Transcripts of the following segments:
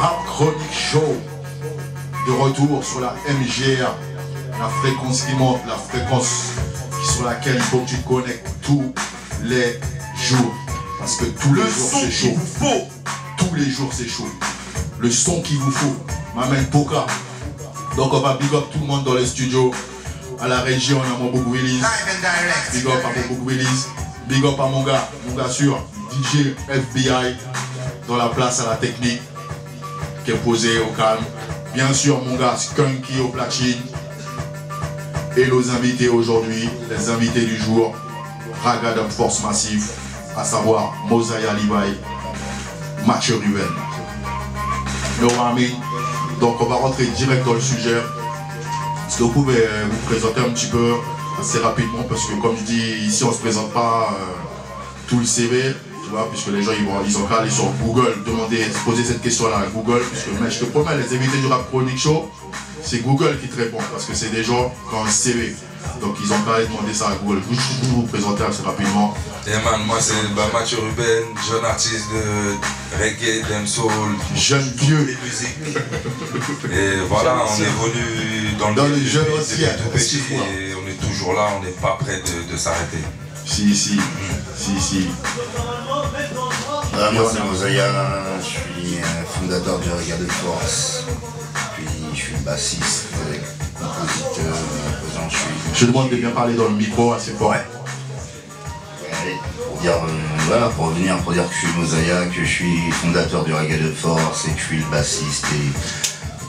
Rap Kronik Show, de retour sur la MGR, la fréquence qui monte, la fréquence sur laquelle il faut que tu te connectes tous les jours. Parce que tous les jours c'est chaud. Tous les jours c'est chaud. Le son qu'il vous faut, m'amène Poka. Donc on va big up tout le monde dans les studios. À la région, on a Mbougouilis. Big up à Mbougouilis. Big up à mon gars sûr, DJ FBI, dans la place à la technique, qui est posée au calme. Bien sûr, mon gars Skunky au platine. Et nos invités aujourd'hui, les invités du jour, RAGGA DUB FORCE MASSIVE, à savoir Mosiah Levy, Mathieu Ruben. Donc on va rentrer direct dans le sujet. Est-ce que vous pouvez vous présenter un petit peu assez rapidement, parce que comme je dis, ici on ne se présente pas tout le CV, tu vois, puisque les gens ils ont qu'à aller sur Google, demander, se poser cette question-là à Google, puisque mais je te promets, les invités du Rap Kronik Show, c'est Google qui te répond, parce que c'est des gens qui ont un CV. Donc ils ont pas demandé ça à Google. Je vous présenter assez rapidement. Yeah man, moi c'est Mathieu Ruben, jeune artiste de reggae, dancehall, jeune vieux les musiques. Et voilà, on est venu dans le jeu aussi, tout petit, et on est toujours là, on n'est pas prêt de s'arrêter. Si. Moi c'est Mosiah, je suis fondateur du RAGGA DUB FORCE. Je suis bassiste, compositeur, imposant, je demande de bien parler dans le micro assez fort. Allez, pour revenir, pour dire que je suis Mosiah, que je suis fondateur du RAGGA DUB FORCE et que je suis le bassiste et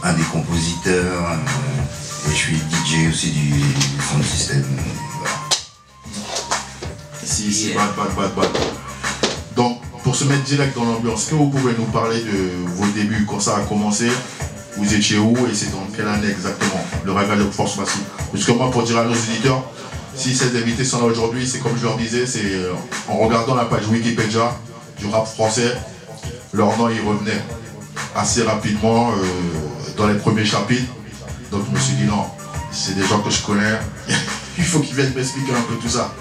un des compositeurs. Et je suis DJ aussi du sound system. Voilà. Donc, pour se mettre direct dans l'ambiance, est-ce que vous pouvez nous parler de vos débuts, quand ça a commencé? Vous étiez où et c'est dans quelle année exactement, le RAGGA DUB FORCE MASSIVE? Parce que moi, pour dire à nos éditeurs, si ces invités sont là aujourd'hui, c'est comme je leur disais, c'est en regardant la page Wikipédia du rap français, leur nom y revenait assez rapidement dans les premiers chapitres. Donc je me suis dit non, c'est des gens que je connais, il faut qu'ils viennent m'expliquer un peu tout ça.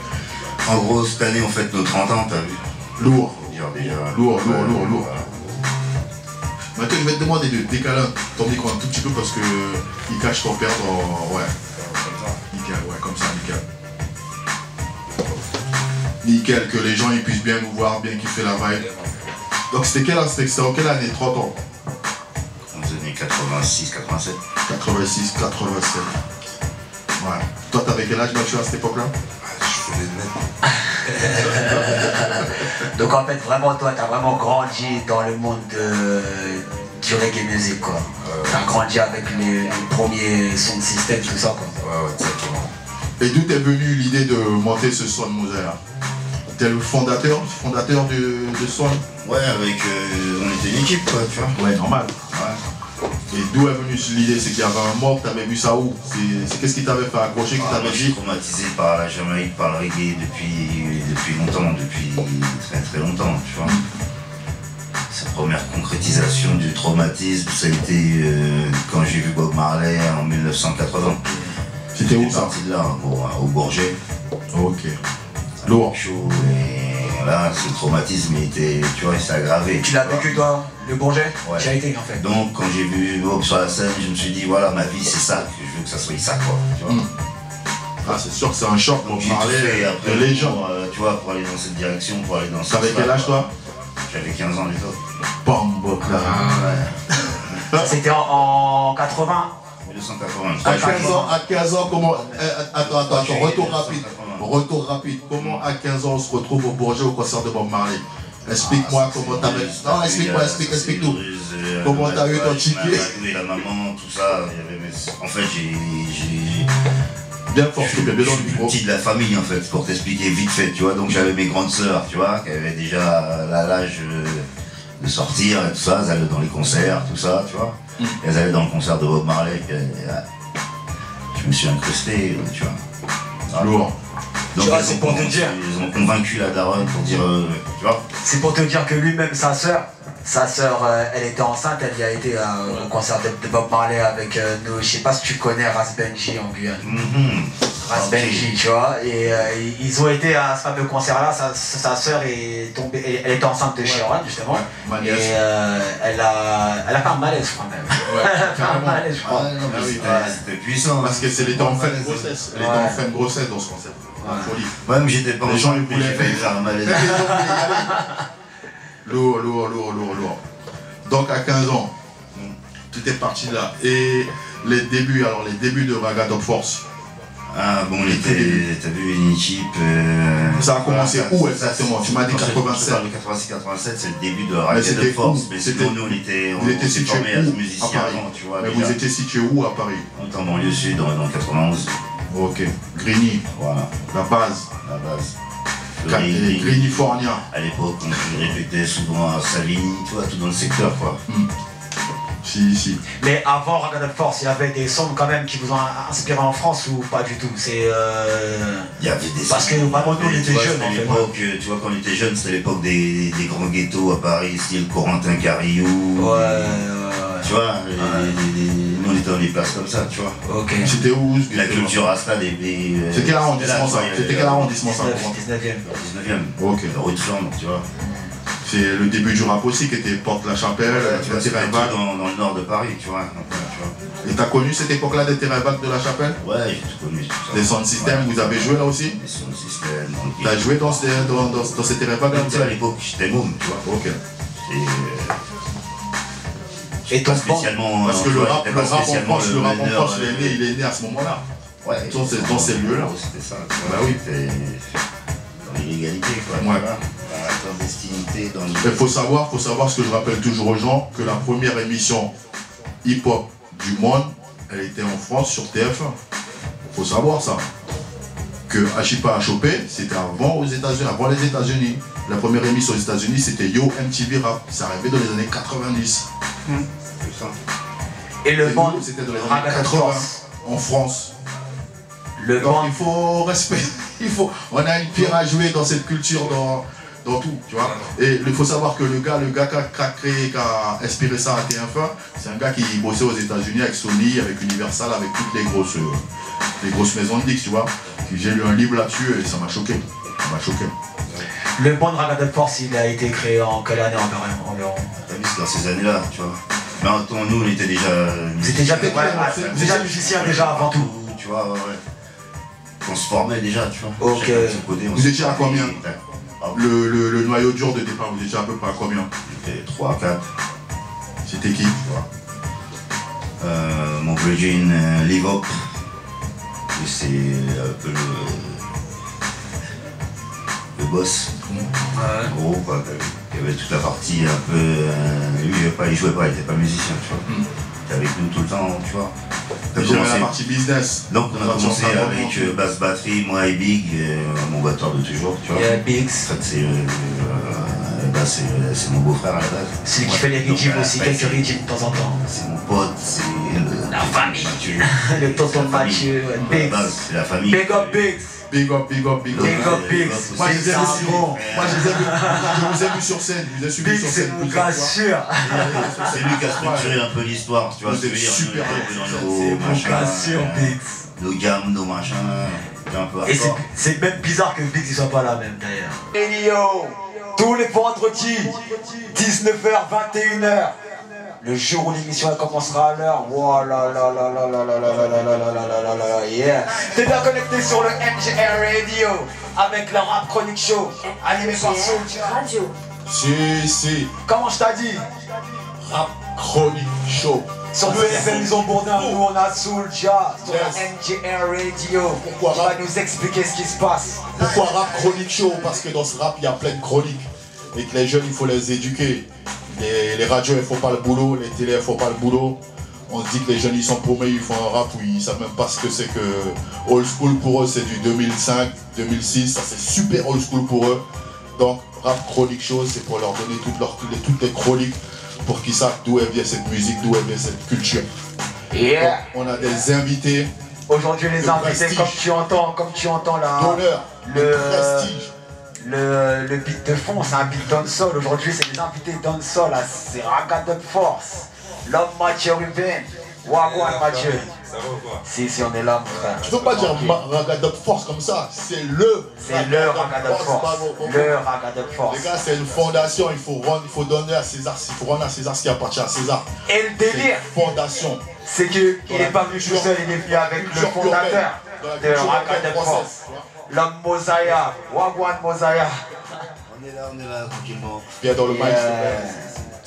En gros, cette année, on fête nos 30 ans, t'as vu? Lourd, lourd. Maintenant, je vais te demander de décaler ton micro un tout petit peu parce que il cache ton père dans... Ouais. Nickel, ouais, comme ça, nickel. Nickel, que les gens ils puissent bien nous voir, bien kiffer la vibe. Donc c'était en quelle année? 30 ans? On faisait 86, 87. 86, 87. Ouais. Toi, t'avais quel âge, Mathieu, à cette époque-là? Je faisais de Donc en fait, vraiment, toi, t'as vraiment grandi dans le monde du reggae music, quoi. T'as grandi avec les premiers sons de système, tout ça, quoi. Ouais, exactement. Et d'où est venue l'idée de monter ce son de Mosiah? T'es le fondateur de son? Ouais, avec... on était une équipe, quoi, tu vois. Ouais, normal. Ouais. Et d'où est venue l'idée? C'est qu'il y avait un mort, t'avais vu ça où? C'est qu'est-ce qui t'avait fait accrocher, qui t'avait dit? Je suis traumatisé par la Jamaïque, par le reggae depuis longtemps, depuis très très longtemps, tu vois. Sa première concrétisation du traumatisme, ça a été quand j'ai vu Bob Marley en 1980. C'était où ça? Parti de là, au Bourget. Ok. Lourd. Et là, ce traumatisme, tu vois, il s'est aggravé. Tu l'as vécu, toi? Le Bourget, ouais. J'y ai été en fait. Donc quand j'ai vu Bob sur la scène, je me suis dit voilà, ma vie c'est ça, je veux que ça soit ça, quoi. Tu vois. Ah, c'est sûr que c'est un choc pour parler de légende, tu vois, pour aller dans cette direction, pour aller dans ça. T'avais quel âge toi? J'avais 15 ans les autres. Bamboka. Ah, ouais. C'était en 80. 1980. À 15 ans, comment... Attends, retour rapide. Comment à 15 ans on se retrouve au Bourget au concert de Bob Marley? Explique-moi comment t'as eu... Non, explique-nous. Comment t'as eu ton ticket? La maman, tout ça. En fait, j'ai... Bien fort, je suis petit de la famille, en fait, pour t'expliquer vite fait, tu vois. Donc j'avais mes grandes sœurs, tu vois, qui avaient déjà l'âge de sortir et tout ça. Elles allaient dans les concerts, tout ça, tu vois. Elles allaient dans le concert de Bob Marley. Je me suis incrusté, tu vois. Lourd. Donc c'est pour te dire. Ils ont convaincu la daronne pour dire. Tu vois. C'est pour te dire que lui-même, sa sœur, elle était enceinte, elle y a été au concert de Bob Marley avec nous. Je sais pas si tu connais Rasbenji en Guyane. Rasbenji, tu vois. Et ils ont été à ce fameux concert-là. Sa sœur est tombée, elle était enceinte de Sharon, justement. Ouais. Et elle a fait un malaise, quand même. Ouais, elle a fait un malaise, je crois. C'était puissant. Parce qu'elle était en fin de grossesse. Elle était en fin de grossesse dans ce concert. Moi-même, j'étais pas en train de faire un malaise. Lourd. Donc, à 15 ans, tout est parti de là. Et les débuts, alors les débuts de RAGGA DUB FORCE. Ah bon, t'as vu une équipe. Ça a commencé où exactement? Tu m'as dit 87. 86-87, c'est le début de RAGGA DUB FORCE. Mais c'était nous, on était formés à ce musicien avant, tu vois. Mais vous étiez situé où à Paris? En banlieue sud, dans 91. Ok. Grigny. Voilà. La base. La base. Grigny-Fornia. À l'époque, on répétait souvent à Savigny, tout dans le secteur, quoi. Si. Mais avant RAGGA DUB FORCE, il y avait des sons quand même qui vous ont inspiré en France ou pas du tout? C'est il y avait des parce que vraiment nous on était jeunes en fait. Tu vois, quand on était jeunes, c'était l'époque des grands ghettos à Paris, style Corentin-Cariou. Tu vois, nous on était dans les places comme ça, tu vois. Ok. C'était où? La culture rasta des... C'était quel arrondissement ça? C'était quel arrondissement ça? 19e. Ok. La rue de Flandre, tu vois. C'est le début du rap aussi qui était Porte-la-Chapelle, dans le nord de Paris, tu vois. Et t'as connu cette époque-là des terrains vagues de la Chapelle? Ouais, j'ai tout connu. Les sound systems, vous avez joué là aussi? Les sound systems. T'as joué dans ces terrains vagues là aussi? À l'époque, j'étais môme, tu vois. Ok. Et toi, spécialement. Parce que le rap en France, il est né à ce moment-là. Ouais. Dans ces lieux-là. C'était ça. Bah oui. Dans l'illégalité, quoi. Ouais. Il faut savoir ce que je rappelle toujours aux gens, que la première émission hip-hop du monde, elle était en France sur TF1. Il faut savoir ça. Que Achipa a chopé, c'était avant les États-Unis. La première émission aux États-Unis, c'était Yo MTV Rap. Ça arrivait dans les années 90. Et le monde, c'était dans les années 80 en France. Donc il faut respecter. On a une pierre à jouer dans cette culture. Dans tout, tu vois. Et il faut savoir que le gars qui a créé, qui a inspiré ça à TF1, c'est un gars qui bossait aux États-Unis avec Sony, avec Universal, avec toutes les grosses maisons de Biggs, tu vois. J'ai lu un livre là-dessus et ça m'a choqué. Le band RAGGA DUB FORCE, il a été créé en quelle année environ? T'as vu, c'est dans ces années-là, tu vois. Mais en temps, nous, on était déjà. Vous étiez déjà musicien déjà avant tout. Tu vois, ouais. On se formait déjà, tu vois. Ok. Vous étiez à combien? Le noyau dur de départ, vous étiez à peu près à combien? C'était 3, 4. C'était qui? Mon plugin Live Up. C'est un peu le boss. Gros, quoi. Il y avait toute la partie un peu. Lui, il jouait pas, il était pas musicien, tu vois. Il était avec nous tout le temps, tu vois. J'avais la partie business. Donc on a commencé avec Bass Battery, moi et Biggs, mon batteur de toujours, tu vois. Biggs. En fait c'est mon beau-frère à la base. C'est lui qui fait les rigimes aussi, quelques rigimes de temps en temps. C'est mon pote, c'est la famille. Le tonton Mathieu, Biggs. C'est la famille. Big up Biggs. Big up Biggs. Moi je les ai vus sur scène. Biggs c'est mon gars sûr. C'est lui qui a structuré un peu l'histoire, tu vois. C'est super. C'est mon gars sûr Biggs. Nos gammes, nos machins. Et c'est même bizarre que Biggs ne soit pas là même d'ailleurs. Tous les vendredis, 19h, 21h. Le jour où l'émission commencera à l'heure, yeah. T'es bien connecté sur le MGR Radio avec le Rap Kronik Show, animé par Souljah. Si. Comment je t'ai dit? Rap Kronik Show. Sur le FM, ils ont bourné un coup, on a Souljah sur la MGR Radio. Pourquoi Rap? Il va nous expliquer ce qui se passe. Pourquoi Rap Kronik Show? Parce que dans ce rap, il y a plein de chroniques. Et que les jeunes, il faut les éduquer. Les radios elles font pas le boulot, les télés elles font pas le boulot. On se dit que les jeunes ils sont paumés, ils font un rap où ils savent même pas ce que c'est que old school. Pour eux c'est du 2005, 2006, ça c'est super old school pour eux. Donc Rap Kronik Show c'est pour leur donner toutes les chroniques pour qu'ils savent d'où vient cette musique, d'où vient cette culture. Yeah. Donc, on a des invités. Aujourd'hui les invités comme tu entends là. D'honneur, le prestige. Le beat de fond, c'est un beat dancehall. Aujourd'hui, c'est les invités dancehall. C'est RAGGA DUB FORCE, l'homme Mathieu Ruben, Wagwan, Mathieu. Ça va ou quoi? Si, on est là, mon frère. Tu peux pas dire Ragga Dub Force comme ça. C'est le. C'est le Ragga Dub Force. Le Ragga Dub Force. Les gars, c'est une fondation. Il faut donner à César. Il faut rendre à César ce qui appartient à César. Et le délire. Fondation. C'est qu'il n'est pas venu tout seul, il est venu avec le fondateur de Ragga Dub Force. L'homme Mosiah. Wagwan Mosiah. On est là, tranquillement. Bien dans le mic.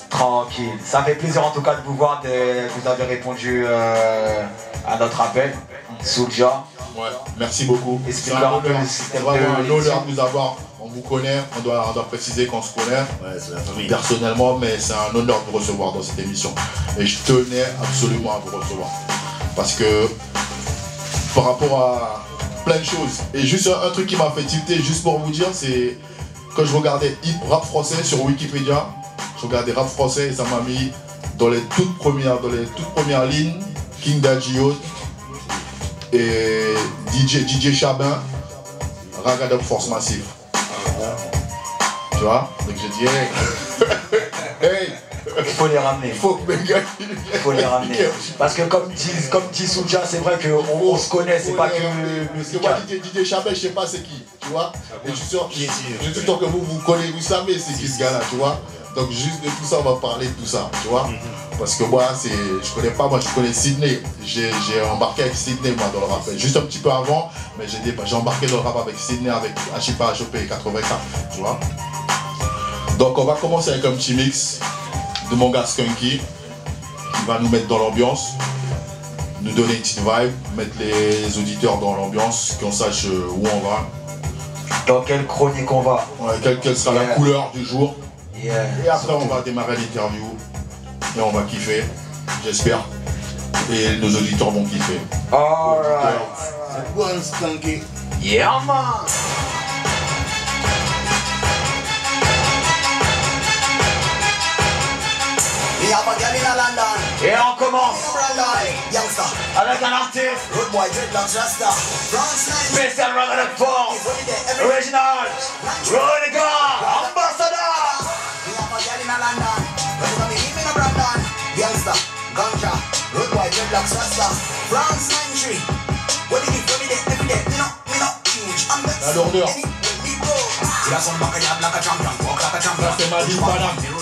Tranquille. Ça fait plaisir en tout cas de vous voir, vous avez répondu à notre appel. Souljah. Ouais, merci beaucoup. C'est un honneur de vous avoir. On vous connaît, on doit préciser qu'on se connaît. Ouais, c'est la famille. Personnellement, mais c'est un honneur de vous recevoir dans cette émission. Et je tenais absolument à vous recevoir. Parce que par rapport à plein de choses. Et juste un truc qui m'a fait tilter, juste pour vous dire, c'est quand je regardais hip rap français sur Wikipédia. Je regardais rap français et ça m'a mis dans les toutes premières lignes, King Dad Gio et DJ Chabin, Ragga Dub Force Massive. Tu vois? Donc j'ai dit hey, hey. Il faut les ramener. Il faut les ramener. Parce que comme dit Souljah, c'est vrai qu'on se connaît, c'est pas que musical. Didier Chabé, je sais pas c'est qui, tu vois. Et je suis sûr que vous connaissez, vous savez c'est qui ce gars-là, tu vois. Donc juste de tout ça, on va parler de tout ça, tu vois. Parce que moi, je connais Sydney. J'ai embarqué avec Sydney, moi, dans le rap. Juste un petit peu avant, mais j'ai embarqué dans le rap avec Sydney, avec HOP 84, tu vois. Donc on va commencer avec un petit mix de mon gars Skunky, qui va nous mettre dans l'ambiance, nous donner une petite vibe, mettre les auditeurs dans l'ambiance, qu'on sache où on va. Dans quelle chronique on va. Ouais, quelle sera la couleur du jour. Et après surtout, on va démarrer l'interview et on va kiffer, j'espère. Et nos auditeurs vont kiffer. Alright. One Skunky. Yeah man. Et on commence avec un artiste spécial Ragga Dub Force, original, Rodega, ambassadeur. La lourdeur. Il a son bac à champion, walk like a champion.